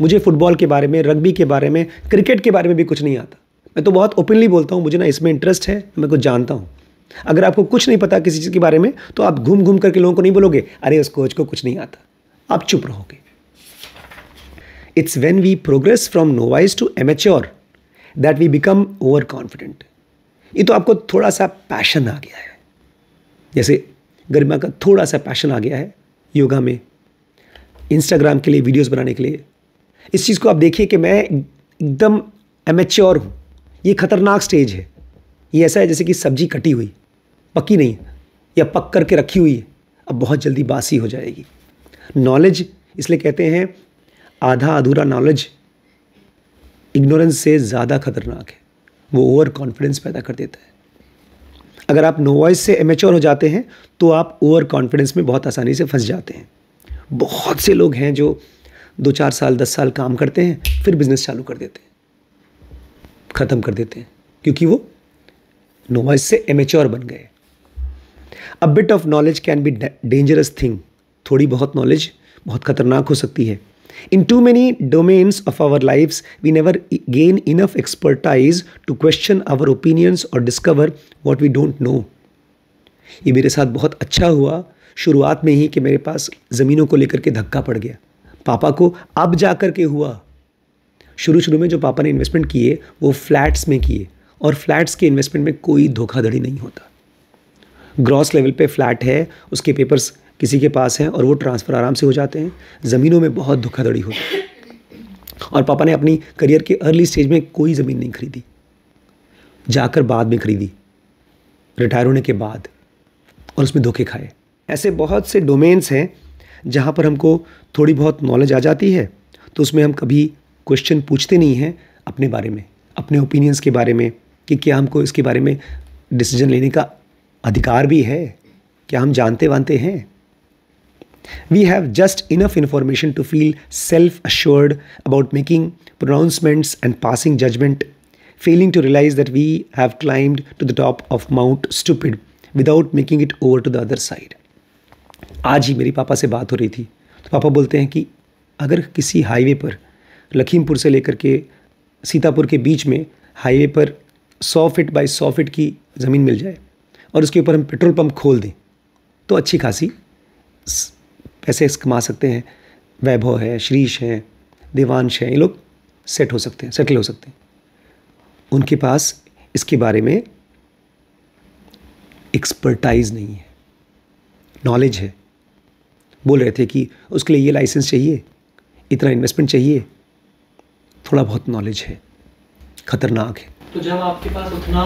मुझे फुटबॉल के बारे में, रग्बी के बारे में, क्रिकेट के बारे में भी कुछ नहीं आता। मैं तो बहुत ओपनली बोलता हूँ मुझे ना इसमें इंटरेस्ट है, मैं कुछ जानता हूँ। अगर आपको कुछ नहीं पता किसी चीज़ के बारे में तो आप घूम घूम करके लोगों को नहीं बोलोगे अरे उस कोच को कुछ नहीं आता, आप चुप रहोगे। It's when we progress from novice to amateur that we become over confident. ये तो आपको थोड़ा सा पैशन आ गया है, जैसे गरिमा का थोड़ा सा पैशन आ गया है योगा में, इंस्टाग्राम के लिए वीडियोस बनाने के लिए। इस चीज़ को आप देखिए कि मैं एकदम एमेच्योर हूँ। ये खतरनाक स्टेज है। ये ऐसा है जैसे कि सब्जी कटी हुई, पकी नहीं या पक करके रखी हुई है, अब बहुत जल्दी बासी हो जाएगी। नॉलेज इसलिए कहते हैं आधा अधूरा नॉलेज इग्नोरेंस से ज़्यादा खतरनाक है, वो ओवर कॉन्फिडेंस पैदा कर देता है। अगर आप नोवाइस से एमेच्योर हो जाते हैं तो आप ओवर कॉन्फिडेंस में बहुत आसानी से फंस जाते हैं। बहुत से लोग हैं जो दो चार साल दस साल काम करते हैं फिर बिजनेस चालू कर देते हैं, ख़त्म कर देते हैं, क्योंकि वो नोवाइस से एमेच्योर बन गए। A bit of knowledge can be dangerous thing. थोड़ी बहुत नॉलेज बहुत खतरनाक हो सकती है। In too many domains of our lifes we never gain enough expertise to question our opinions और discover what we don't know. ये मेरे साथ बहुत अच्छा हुआ शुरुआत में ही कि मेरे पास ज़मीनों को लेकर के धक्का पड़ गया पापा को, अब जा कर के हुआ। शुरू शुरू में जो पापा ने इन्वेस्टमेंट किए वो फ्लैट्स में किए, और फ्लैट्स के इन्वेस्टमेंट में कोई धोखाधड़ी नहीं होता। ग्रॉस लेवल पे फ्लैट है, उसके पेपर्स किसी के पास हैं और वो ट्रांसफ़र आराम से हो जाते हैं। ज़मीनों में बहुत धोखाधड़ी होती है, और पापा ने अपनी करियर के अर्ली स्टेज में कोई ज़मीन नहीं खरीदी, जाकर बाद में खरीदी, रिटायर होने के बाद, और उसमें धोखे खाए। ऐसे बहुत से डोमेन्स हैं जहाँ पर हमको थोड़ी बहुत नॉलेज आ जाती है तो उसमें हम कभी क्वेश्चन पूछते नहीं हैं अपने बारे में, अपने ओपिनियंस के बारे में, कि क्या हमको इसके बारे में डिसीजन लेने का अधिकार भी है, क्या हम जानते वानते हैं। We have just enough information to feel self assured about making pronouncements and passing judgment, failing to realise that we have climbed to the top of mount stupid without making it over to the other side. आज ही मेरी पापा से बात हो रही थी तो पापा बोलते हैं कि अगर किसी हाईवे पर लखीमपुर से लेकर के सीतापुर के बीच में हाईवे पर सौ फिट बाई सौ फिट की ज़मीन मिल जाए और उसके ऊपर हम पेट्रोल पंप खोल दें तो अच्छी खासी पैसे कमा सकते हैं। वैभव है, श्रीश है, देवांश है, ये लोग सेट हो सकते हैं, सेटल हो सकते हैं। उनके पास इसके बारे में एक्सपर्टाइज नहीं है, नॉलेज है। बोल रहे थे कि उसके लिए ये लाइसेंस चाहिए, इतना इन्वेस्टमेंट चाहिए, थोड़ा बहुत नॉलेज है, खतरनाक है। तो जब आपके पास उतना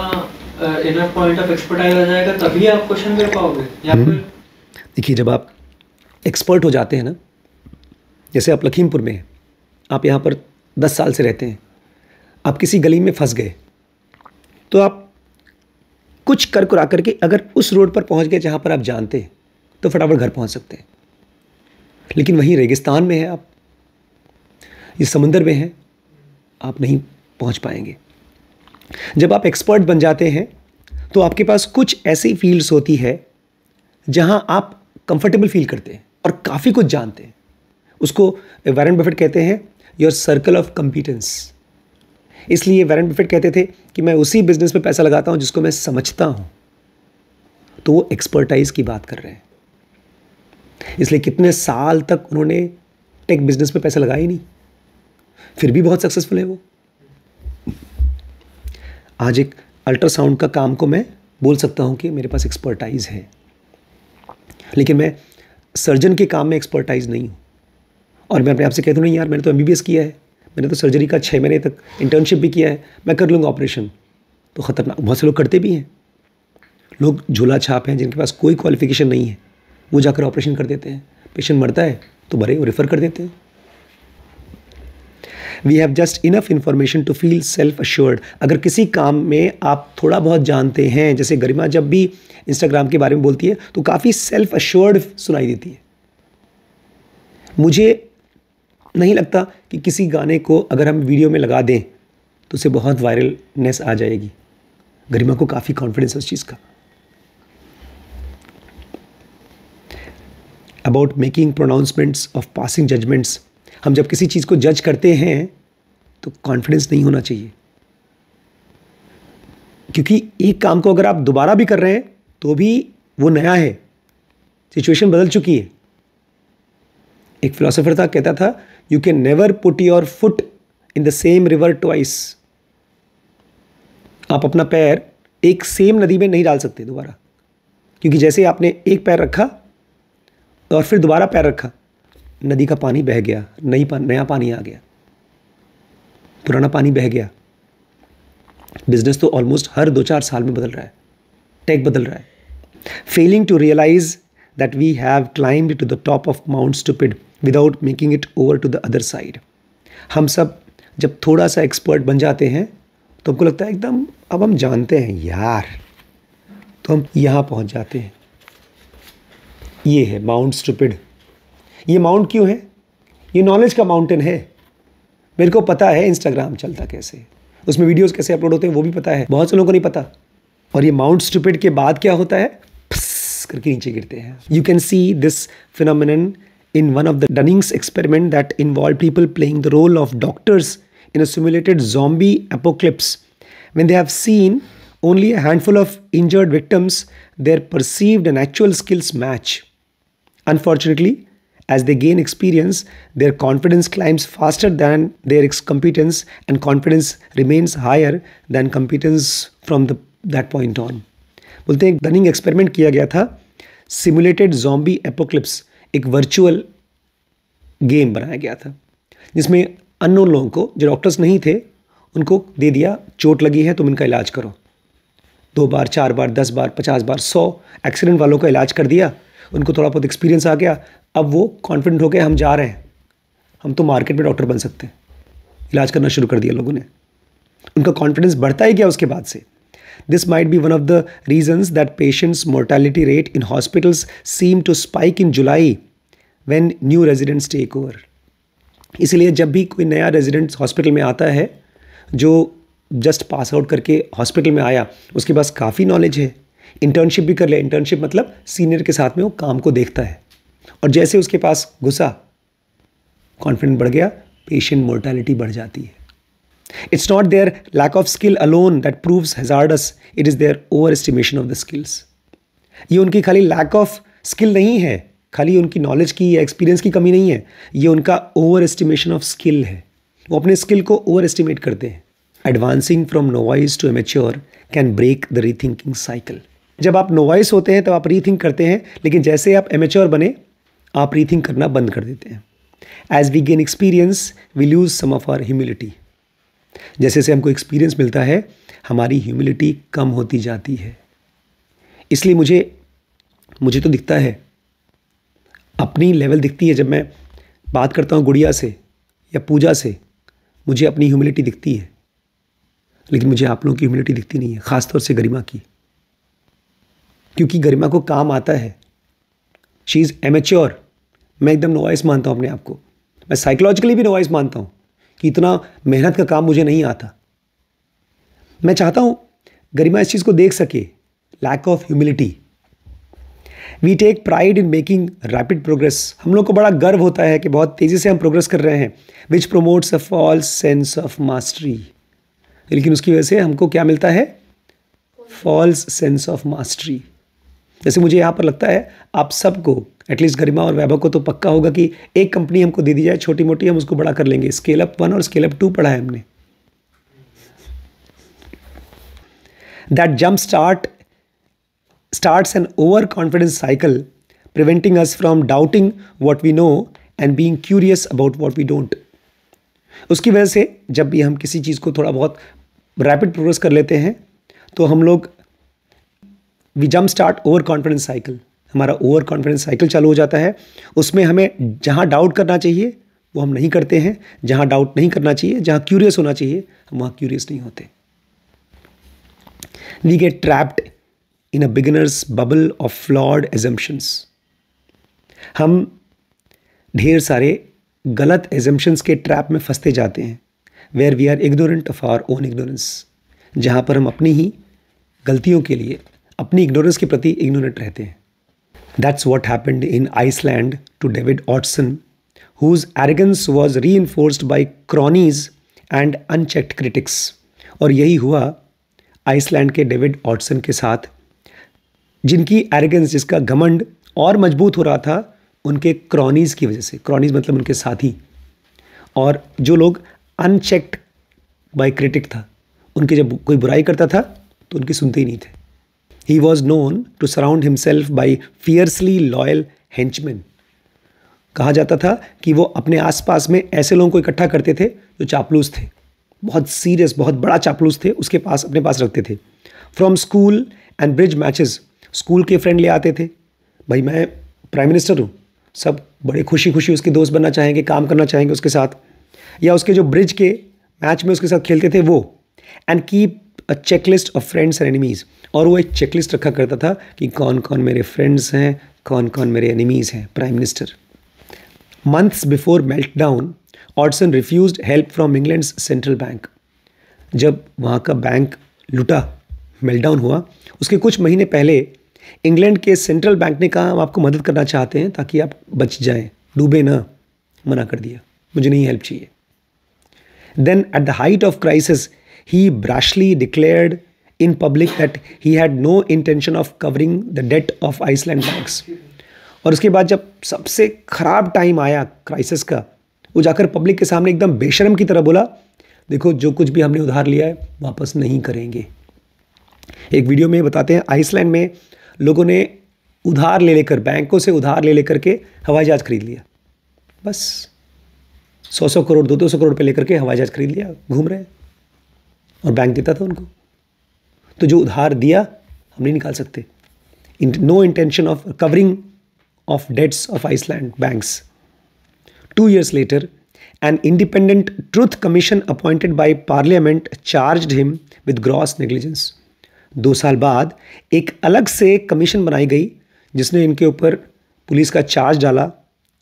इनर पॉइंट ऑफ एक्सपर्टाइज आ जाएगा तभी आप क्वेश्चन कर पाओगे। या फिर देखिए जब आप एक्सपर्ट हो जाते हैं ना, जैसे आप लखीमपुर में हैं, आप यहाँ पर दस साल से रहते हैं, आप किसी गली में फंस गए तो आप कुछ कर कुरा करके अगर उस रोड पर पहुँच गए जहाँ पर आप जानते हैं तो फटाफट घर पहुँच सकते हैं। लेकिन वहीं रेगिस्तान में है, आप इस समंदर में हैं, आप नहीं पहुँच पाएंगे। जब आप एक्सपर्ट बन जाते हैं तो आपके पास कुछ ऐसी फील्ड्स होती है जहां आप कंफर्टेबल फील करते हैं और काफ़ी कुछ जानते हैं। उसको वॉरेन बफेट कहते हैं योर सर्कल ऑफ कॉम्पिटेंस। इसलिए वॉरेन बफेट कहते थे कि मैं उसी बिजनेस में पैसा लगाता हूं जिसको मैं समझता हूं, तो वो एक्सपर्टाइज की बात कर रहे हैं। इसलिए कितने साल तक उन्होंने टेक बिजनेस में पैसा लगाया ही नहीं, फिर भी बहुत सक्सेसफुल है वो। आज एक अल्ट्रासाउंड का काम को मैं बोल सकता हूँ कि मेरे पास एक्सपर्टाइज है, लेकिन मैं सर्जन के काम में एक्सपर्टाइज नहीं हूँ। और मैं अपने आप से कहता हूँ नहीं यार मैंने तो एमबीबीएस किया है, मैंने तो सर्जरी का छः महीने तक इंटर्नशिप भी किया है, मैं कर लूँगा ऑपरेशन। तो ख़तरनाक, बहुत से लोग करते भी हैं। लोग झूला छाप हैं जिनके पास कोई क्वालिफिकेशन नहीं है, वो जाकर ऑपरेशन कर देते हैं, पेशेंट मरता है तो भरे वो रेफर कर देते हैं. We have just enough information to feel self assured. अगर किसी काम में आप थोड़ा बहुत जानते हैं, जैसे गरिमा जब भी इंस्टाग्राम के बारे में बोलती है तो काफ़ी सेल्फ अश्योर्ड सुनाई देती है. मुझे नहीं लगता कि किसी गाने को अगर हम वीडियो में लगा दें तो उसे बहुत वायरलनेस आ जाएगी. गरिमा को काफ़ी कॉन्फिडेंस है उस चीज़ का. About making pronouncements of passing judgements. हम जब किसी चीज़ को जज करते हैं तो कॉन्फिडेंस नहीं होना चाहिए, क्योंकि एक काम को अगर आप दोबारा भी कर रहे हैं तो भी वो नया है, सिचुएशन बदल चुकी है. एक फिलोसोफर था, कहता था you can never put your foot in the same river twice. आप अपना पैर एक सेम नदी में नहीं डाल सकते दोबारा, क्योंकि जैसे आपने एक पैर रखा और फिर दोबारा पैर रखा, नदी का पानी बह गया, नई पा, नया पानी आ गया, पुराना पानी बह गया. बिजनेस तो ऑलमोस्ट हर दो चार साल में बदल रहा है, टेक बदल रहा है. Failing to realise that we have climbed to the top of Mount Stupid without making it over to the other side. हम सब जब थोड़ा सा एक्सपर्ट बन जाते हैं तो हमको लगता है एकदम अब हम जानते हैं यार, तो हम यहाँ पहुँच जाते हैं. ये है माउंट स्टूपिड. ये माउंट क्यों है? ये नॉलेज का माउंटेन है. मेरे को पता है इंस्टाग्राम चलता कैसे, उसमें वीडियोस कैसे अपलोड होते हैं वो भी पता है, बहुत से लोगों को नहीं पता. और ये माउंट स्टूपिड के बाद क्या होता है, करके नीचे गिरते हैं. You can see this phenomenon in one of the Dunning's experiment that involve people playing the role of doctors in a simulated zombie apocalypse. When they have seen only a handful of injured victims their perceived and actual skills match. Unfortunately as they gain experience their confidence climbs faster than their competence and confidence remains higher than competence from the that point on. बोलते हैं Dunning experiment किया गया था, simulated zombie apocalypse, एक virtual game बनाया गया था जिसमें अननोन लोगों को जो डॉक्टर्स नहीं थे उनको दे दिया चोट लगी है तुम इनका इलाज करो. दो बार, चार बार, दस बार, पचास बार, सौ एक्सीडेंट वालों का इलाज कर दिया, उनको थोड़ा बहुत एक्सपीरियंस आ गया. अब वो कॉन्फिडेंट हो गए हम जा रहे हैं, हम तो मार्केट में डॉक्टर बन सकते हैं. इलाज करना शुरू कर दिया लोगों ने, उनका कॉन्फिडेंस बढ़ता ही गया उसके बाद से. This might be one of the reasons that patients' mortality rate in hospitals seem to spike in July when new residents take over. इसलिए जब भी कोई नया रेजिडेंट हॉस्पिटल में आता है, जो जस्ट पास आउट करके हॉस्पिटल में आया, उसके पास काफ़ी नॉलेज है, इंटर्नशिप भी कर लिया. इंटर्नशिप मतलब सीनियर के साथ में वो काम को देखता है, और जैसे उसके पास घुसा कॉन्फिडेंस बढ़ गया, पेशेंट मोर्टेलिटी बढ़ जाती है. It's not their lack of skill alone that proves hazardous. It is their overestimation of the skills. ये उनकी खाली lack of skill नहीं है, खाली उनकी knowledge की या experience की कमी नहीं है, ये उनका overestimation of skill है. वो अपने skill को overestimate करते हैं. Advancing from novice to amateur can break the rethinking cycle. जब आप novice होते हैं तब आप rethink करते हैं, लेकिन जैसे आप amateur बने आप rethink करना बंद कर देते हैं. As we gain experience, we lose some of our humility. जैसे जैसे हमको एक्सपीरियंस मिलता है हमारी ह्यूमिलिटी कम होती जाती है. इसलिए मुझे मुझे तो दिखता है, अपनी लेवल दिखती है. जब मैं बात करता हूँ गुड़िया से या पूजा से, मुझे अपनी ह्यूमिलिटी दिखती है, लेकिन मुझे आप लोगों की ह्यूमिलिटी दिखती नहीं है, ख़ासतौर से गरिमा की, क्योंकि गरिमा को काम आता है. She is amateur. मैं एकदम नोवाइस मानता हूँ अपने आप को, मैं साइकोलॉजिकली भी नोवाइस मानता हूँ कि इतना मेहनत का काम मुझे नहीं आता. मैं चाहता हूं गरिमा इस चीज़ को देख सके, lack of humility. We take pride in making rapid progress. हम लोग को बड़ा गर्व होता है कि बहुत तेज़ी से हम प्रोग्रेस कर रहे हैं. Which promotes a false sense of mastery. लेकिन उसकी वजह से हमको क्या मिलता है, फॉल्स सेंस ऑफ मास्टरी. जैसे मुझे यहाँ पर लगता है आप सबको, एटलीस्ट गरिमा और वैभव को तो पक्का होगा कि एक कंपनी हमको दे दी जाए छोटी मोटी, हम उसको बड़ा कर लेंगे. स्केल अप वन और स्केल अप टू पढ़ा है हमने. That jump start starts an over confidence cycle preventing us from doubting what we know and being curious about what we don't. उसकी वजह से जब भी हम किसी चीज़ को थोड़ा बहुत रैपिड प्रोग्रेस कर लेते हैं तो हम लोग we jump start over confidence cycle. हमारा ओवर कॉन्फिडेंस साइकिल चालू हो जाता है। उसमें हमें जहाँ डाउट करना चाहिए वो हम नहीं करते हैं, जहाँ डाउट नहीं करना चाहिए, जहाँ क्यूरियस होना चाहिए हम वहाँ क्यूरियस नहीं होते। We get trapped in a beginner's bubble of flawed assumptions. हम ढेर सारे गलत assumptions के trap में फंसते जाते हैं, where we are ignorant of our own ignorance, जहाँ पर हम अपनी ही गलतियों के लिए, अपनी ignorance के प्रति ignorant रहते हैं. That's what happened in Iceland to David Ódsson, whose arrogance was reinforced by cronies and unchecked critics. और यही हुआ आइसलैंड के डेविड ऑड्सन के साथ, जिनकी एरोगेंस, जिसका घमंड और मजबूत हो रहा था उनके क्रॉनीज़ की वजह से। क्रॉनीज़ मतलब उनके साथी, और जो लोग अनचेक्ड बाय क्रिटिक था, उनके जब कोई बुराई करता था तो उनकी सुनते ही नहीं थे। He was known to surround himself by fiercely loyal henchman. कहा जाता था कि वो अपने आसपास में ऐसे लोगों को इकट्ठा करते थे जो चापलूस थे, बहुत सीरियस, बहुत बड़ा चापलूस थे, उसके पास अपने पास रखते थे। From school and bridge matches, school के फ्रेंड ले आते थे। भाई मैं प्राइम मिनिस्टर हूँ, सब बड़े खुशी खुशी उसके दोस्त बनना चाहेंगे, काम करना चाहेंगे उसके साथ, या उसके जो ब्रिज के मैच में उसके साथ खेलते थे वो। And keep a checklist of friends and enemies, और वो एक चेकलिस्ट रखा करता था कि कौन कौन मेरे फ्रेंड्स हैं, कौन कौन मेरे एनिमीज़ हैं। Prime minister months before melt down Oddsson refused help from England's central bank. जब वहाँ का बैंक लूटा, मेल्टडाउन हुआ, उसके कुछ महीने पहले इंग्लैंड के सेंट्रल बैंक ने कहा हम आपको मदद करना चाहते हैं ताकि आप बच जाएं, डूबे ना। मना कर दिया, मुझे नहीं हेल्प चाहिए। Then at the height of crisis he brashly declared in public that he had no intention of covering the debt of Iceland banks. और उसके बाद जब सबसे खराब टाइम आया क्राइसिस का, वो जाकर पब्लिक के सामने एकदम बेशर्म की तरह बोला, देखो जो कुछ भी हमने उधार लिया है वापस नहीं करेंगे। एक वीडियो में बताते हैं आइसलैंड में लोगों ने उधार ले लेकर, बैंकों से उधार ले लेकर के हवाई जहाज खरीद लिया। बस सौ सौ करोड़, दो दो सौ करोड़ रुपये लेकर के हवाई जहाज खरीद लिया, घूम रहे, और बैंक देता था उनको। तो जो उधार दिया हम नहीं निकाल सकते। No intention of covering of debts of Iceland banks. Two years later, an independent truth commission appointed by Parliament charged him with gross negligence. दो साल बाद एक अलग से कमीशन बनाई गई जिसने इनके ऊपर पुलिस का चार्ज डाला,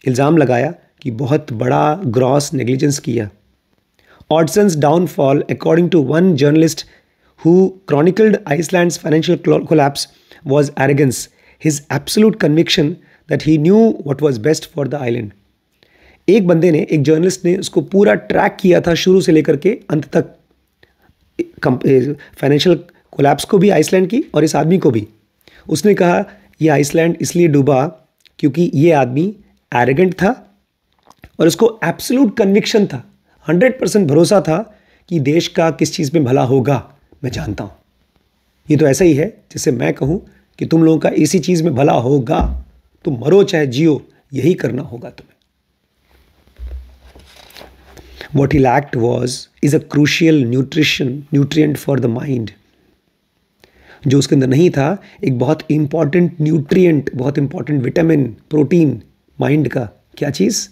इल्ज़ाम लगाया कि बहुत बड़ा ग्रॉस नेग्लिजेंस किया। Oddson's downfall, according to one journalist who chronicled Iceland's financial collapse, was arrogance, his absolute conviction that he knew what was best for the island. एक बंदे ने, एक जर्नलिस्ट ने उसको पूरा ट्रैक किया था शुरू से लेकर के अंत तक, फाइनेंशियल कोलैप्स को भी आइसलैंड की और इस आदमी को भी। उसने कहा यह आइसलैंड इसलिए डूबा क्योंकि ये आदमी एरोगेंट था और उसको एब्सोल्यूट कन्विक्शन था, हंड्रेड परसेंट भरोसा था कि देश का किस चीज़ में भला होगा मैं जानता हूँ। ये तो ऐसा ही है जैसे मैं कहूँ कि तुम लोगों का इसी चीज़ में भला होगा, तुम मरो चाहे जियो, यही करना होगा तुम्हें। What he lacked was is a crucial nutrition nutrient for the mind. जो उसके अंदर नहीं था, एक बहुत important nutrient, बहुत important vitamin, protein mind का। क्या चीज़?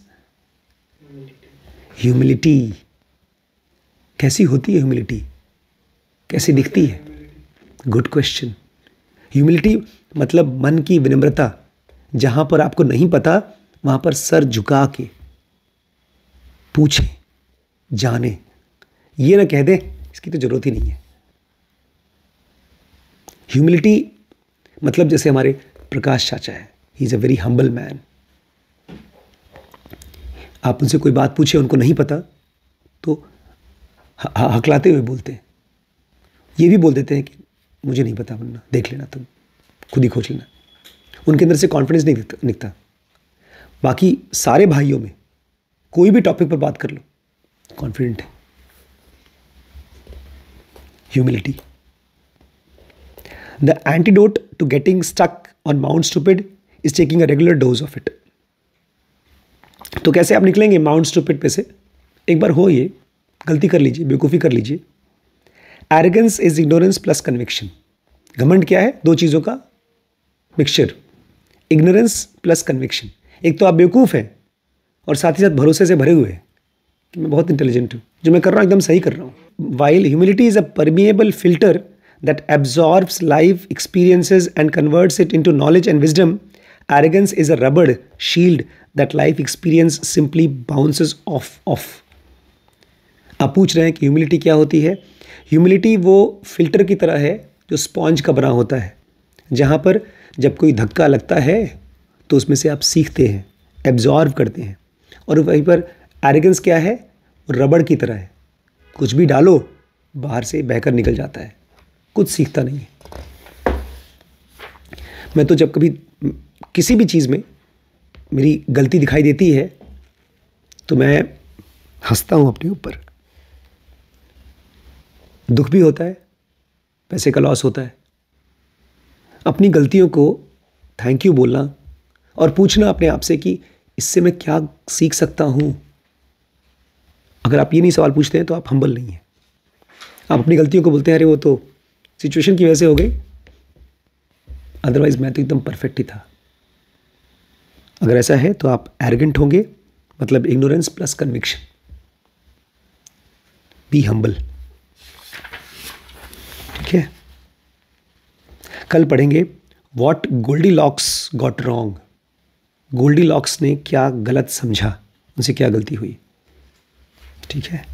Humility. कैसी होती है humility? कैसी दिखती है? Good question. Humility मतलब मन की विनम्रता, जहाँ पर आपको नहीं पता वहाँ पर सर झुका के पूछें, जाने, ये ना कह दे इसकी तो ज़रूरत ही नहीं है। ह्यूमिलिटी मतलब जैसे हमारे प्रकाश चाचा है, he is a very humble man. आप उनसे कोई बात पूछे, उनको नहीं पता तो हकलाते हुए बोलते हैं, ये भी बोल देते हैं कि मुझे नहीं पता वरना देख लेना, तुम खुद ही खोज लेना। उनके अंदर से कॉन्फिडेंस नहीं निकता। बाकी सारे भाइयों में कोई भी टॉपिक पर बात कर लो, कॉन्फिडेंट है। Humility. The antidote to getting stuck on mount stupid is taking a regular dose of it. तो कैसे आप निकलेंगे माउंट स्टूपिड पे से? एक बार हो, ये गलती कर लीजिए, बेवकूफ़ी कर लीजिए। Arrogance is ignorance plus conviction. घमंड क्या है? दो चीज़ों का मिक्सचर, इग्नोरेंस प्लस कन्विक्शन। एक तो आप बेवकूफ़ हैं और साथ ही साथ भरोसे से भरे हुए हैं कि मैं बहुत इंटेलिजेंट हूँ, जो मैं कर रहा हूँ एकदम सही कर रहा हूँ। While humility is a permeable filter that absorbs life experiences and converts it into knowledge and wisdom, arrogance is a rubber shield that life experience simply bounces off off. आप पूछ रहे हैं कि ह्यूमिलिटी क्या होती है। ह्यूमिलिटी वो filter की तरह है जो स्पॉन्ज का बना होता है, जहाँ पर जब कोई धक्का लगता है तो उसमें से आप सीखते हैं, एब्जॉर्व करते हैं। और वहीं पर एरोगेंस क्या है, रबड़ की तरह है, कुछ भी डालो बाहर से बहकर निकल जाता है, कुछ सीखता नहीं है। मैं तो जब कभी किसी भी चीज़ में मेरी गलती दिखाई देती है तो मैं हंसता हूँ अपने ऊपर, दुख भी होता है, पैसे का लॉस होता है। अपनी गलतियों को थैंक यू बोलना और पूछना अपने आप से कि इससे मैं क्या सीख सकता हूँ। अगर आप ये नहीं सवाल पूछते हैं तो आप हम्बल नहीं हैं। आप अपनी गलतियों को बोलते हैं अरे वो तो सिचुएशन की वजह से हो गई, अदरवाइज मैं तो एकदम परफेक्ट ही था। अगर ऐसा है तो आप एरोगेंट होंगे, मतलब ignorance plus conviction. Be humble. ठीक है, कल पढ़ेंगे what Goldilocks got wrong, Goldilocks ने क्या गलत समझा, उनसे क्या गलती हुई। ठीक है।